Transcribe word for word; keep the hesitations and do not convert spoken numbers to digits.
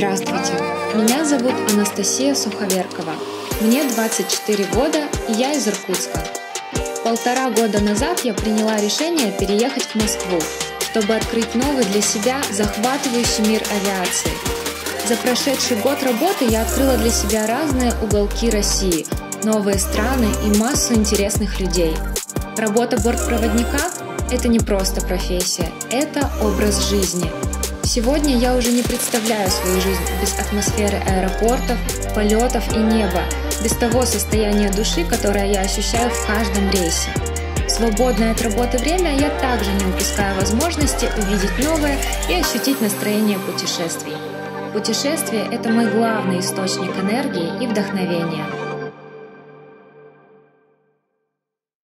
Здравствуйте! Меня зовут Анастасия Суховеркова. Мне двадцать четыре года, и я из Иркутска. Полтора года назад я приняла решение переехать в Москву, чтобы открыть новый для себя захватывающий мир авиации. За прошедший год работы я открыла для себя разные уголки России, новые страны и массу интересных людей. Работа бортпроводника – это не просто профессия, это образ жизни. Сегодня я уже не представляю свою жизнь без атмосферы аэропортов, полетов и неба, без того состояния души, которое я ощущаю в каждом рейсе. В свободное от работы время я также не упускаю возможности увидеть новое и ощутить настроение путешествий. Путешествие – это мой главный источник энергии и вдохновения.